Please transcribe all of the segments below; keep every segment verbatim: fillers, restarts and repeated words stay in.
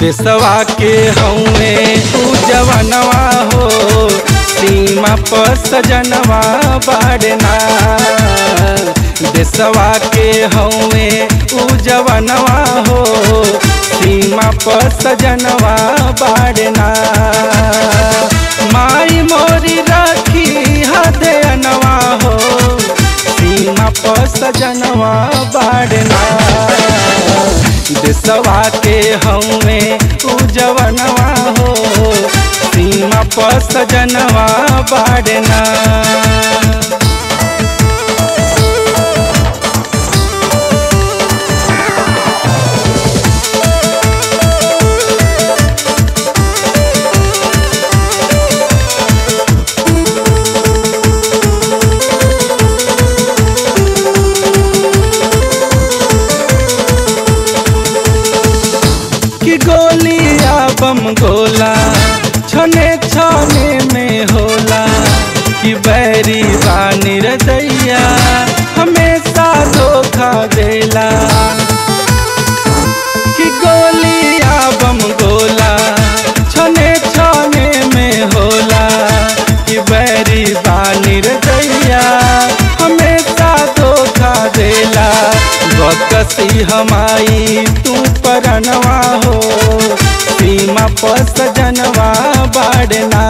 देशवा के हौवे तू जवनवा हो, सीमा पर सजनवा बाड़ना। देशवा के हौवे तू जवनवा हो, सीमा पर सजनवा बाड़ना। माई मोरी राखी हदयनवा हो, सीमा पर सजनवा बाड़ना। देशवा के हौवे तू जवनवा हो, सीमा पर सजनवा बाड़ना। गोलिया बम गोला छने छाने में होला, कि बैरी बानी रदैया हमेशा धोखा देला। कि गोलिया बम गोला छने छाने में होला, कि बैरी बानी रदैया हमेशा धोखा देला। बकसी हमारी तू परनवा हो, सीमा पर सजनवा बाड़ना।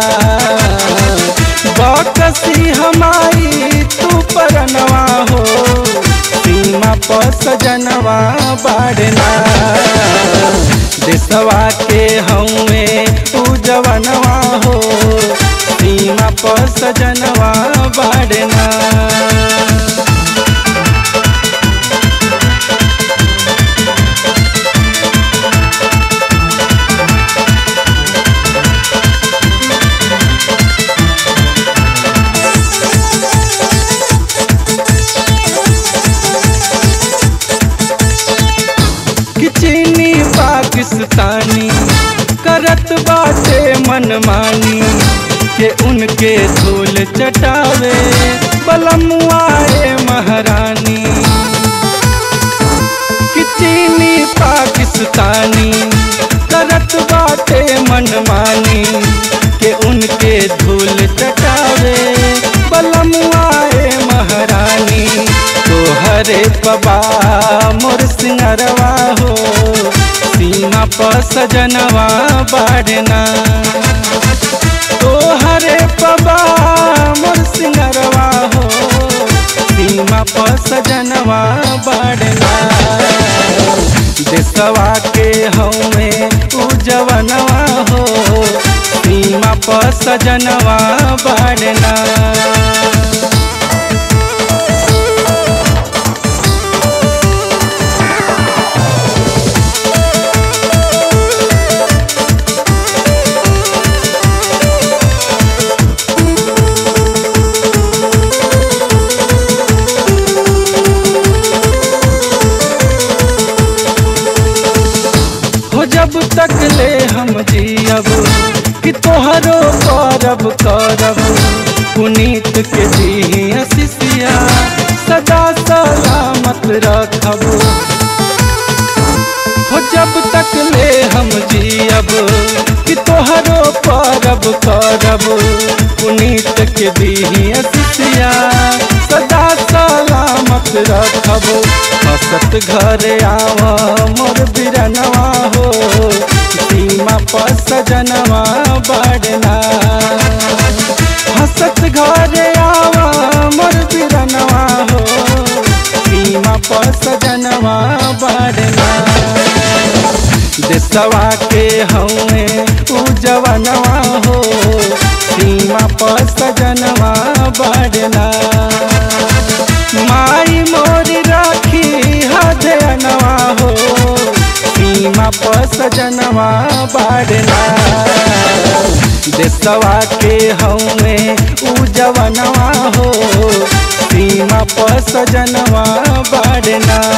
बकसी हमारी तू परनवा हो, सीमा पर सजनवा बाड़ना। देशवा के हौवे तू जवनवा हो, सीमा पर सजनवा बाड़ना। चीनी पाकिस्तानी करत बाते मनमानी, के उनके धूल चटावे बलमुआए महारानी। कि चीनी पाकिस्तानी करत बाते मनमानी, के उनके धूल चटावे बलमुआए महारानी। तोहरे बाबा मोर सिंहरवा हो, सीमा पर सजनवा बाड़ना। तोहरे बाबा मोर सिंहरवा हो, सीमा पर सजनवा बाड़ना। देशवा के हौवे तू जवनवा हो, सीमा पर सजनवा बाड़ना। जब तक ले हम जियब कि तोहरो करब करब, पुनीत के जी आशीषिया सदा सलामत रखब। हो जब तक ले हम जियब कि तोहरो करब करब, पुनीत के जी आशीषिया सदा सलामत रखब। हसत घरे आवा मोर बिरनवा हो, सीमा पर सजनवा बाड़ना। हसत घरे आवा मोर बिरनवा हो, सीमा पर सजनवा बाड़ना। देशवा के हौवे तू जवनवा हो, सीमा पर सजनवा बाड़ना। माई मोरी राखी हदयनवा हो, सीमा पर सजनवा बाड़ना। देशवा के हौवे तू जवनवा हो, सीमा पर सजनवा बाड़ना।